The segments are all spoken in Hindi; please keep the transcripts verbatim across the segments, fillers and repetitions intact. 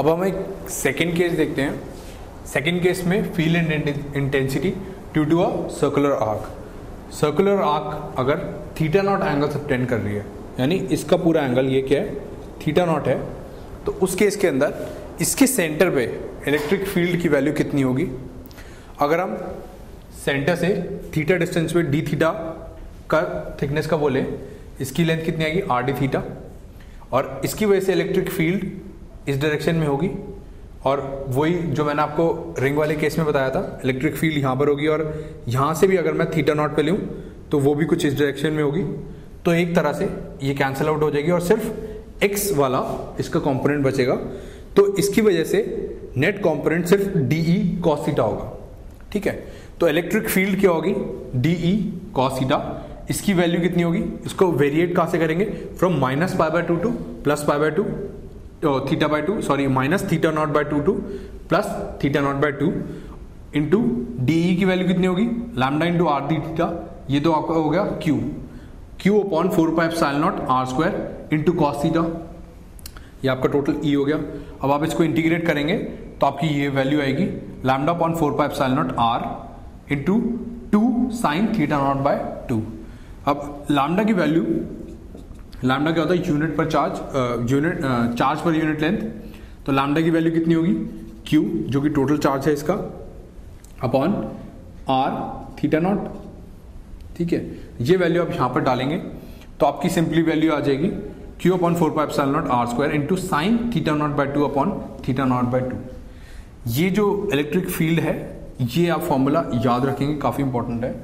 अब हम एक सेकेंड केस देखते हैं। सेकेंड केस में field and intensity due to a circular arc. Circular arc अगर थीटा नॉट एंगल सबटेंड कर रही है, यानी इसका पूरा एंगल ये क्या है, थीटा नॉट है, तो उस केस के अंदर इसके सेंटर पे इलेक्ट्रिक फील्ड की वैल्यू कितनी होगी। अगर हम सेंटर से थीटा डिस्टेंस पे डी थीटा का थिकनेस का बोले, इसकी लेंथ कितनी आएगी, आर डी थीटा, और इसकी वजह से इलेक्ट्रिक फील्ड इस डायरेक्शन में होगी। और वही जो मैंने आपको रिंग वाले केस में बताया था, इलेक्ट्रिक फील्ड यहाँ पर होगी, और यहाँ से भी अगर मैं थीटा नॉट पे लूँ तो वो भी कुछ इस डायरेक्शन में होगी। तो एक तरह से ये कैंसिल आउट हो जाएगी और सिर्फ एक्स वाला इसका कॉम्पोनेंट बचेगा। तो इसकी वजह से नेट कॉम्पोनेंट सिर्फ डी ई कॉस थीटा होगा। ठीक है, तो इलेक्ट्रिक फील्ड क्या होगी, डी ई कॉस थीटा। इसकी वैल्यू कितनी होगी, इसको वेरिएट कहाँ से करेंगे, from minus pi by two to plus pi by two theta by two sorry minus theta not by two to plus theta not by two into D E की वैल्यू कितनी होगी, lambda into R D theta, ये तो आपका हो गया Q Q upon four pi epsilon not are square into cos theta, ये आपका टोटल ई हो गया। अब आप इसको इंटीग्रेट करेंगे तो आपकी ये वैल्यू आएगी lambda upon four pi epsilon not are into two sine theta not by two. अब लैम्डा की वैल्यू, लैम्डा क्या होता है, यूनिट पर चार्ज, यूनिट चार्ज पर यूनिट लेंथ, तो लैम्डा की वैल्यू कितनी होगी, क्यू जो कि टोटल चार्ज है इसका, अपॉन आर थीटा नॉट। ठीक है, ये वैल्यू आप यहाँ पर डालेंगे तो आपकी सिंपली वैल्यू आ जाएगी Q upon four pi epsilon not are square into sine theta not by two upon theta not by two. ये जो इलेक्ट्रिक फील्ड है, ये आप फॉर्मूला याद रखेंगे, काफ़ी इंपॉर्टेंट है।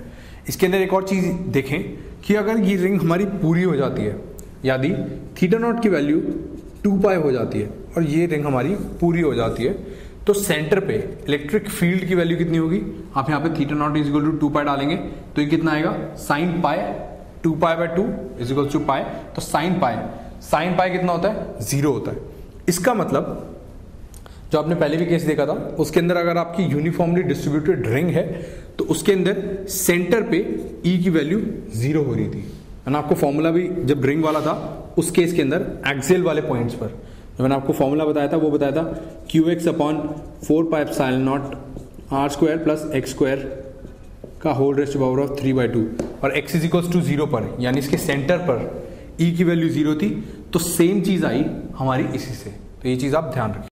इसके अंदर एक और चीज़ देखें कि अगर ये रिंग हमारी पूरी हो जाती है, यानी थीटा नॉट की वैल्यू टू पाई हो जाती है और ये रिंग हमारी पूरी हो जाती है, तो सेंटर पे इलेक्ट्रिक फील्ड की वैल्यू कितनी होगी, आप यहाँ पे theta not is equal to two pi डालेंगे तो ये कितना आएगा, sine pi two pi by two is equal to pi, तो साइन पाई साइन पाई कितना होता है, जीरो होता है। इसका मतलब जो आपने पहले भी केस देखा था, उसके अंदर अगर आपकी यूनिफॉर्मली डिस्ट्रीब्यूटेड रिंग है तो उसके अंदर सेंटर पे ई की वैल्यू जीरो हो रही थी। मैंने आपको फॉर्मूला भी जब रिंग वाला था उस केस के अंदर एक्सियल वाले पॉइंट्स पर जो मैंने आपको फॉर्मूला बताया था वो बताया था q x upon four pi epsilon not are square plus x square का whole rest power of three by two, और x is equals to zero पर, यानी इसके सेंटर पर ई की वैल्यू जीरो थी। तो सेम चीज़ आई हमारी इसी से, तो ये चीज़ आप ध्यान रखें।